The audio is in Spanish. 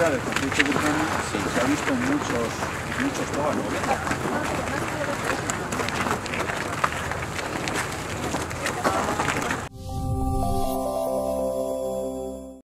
historia del conflicto vulcánico se ha visto en muchos tonos.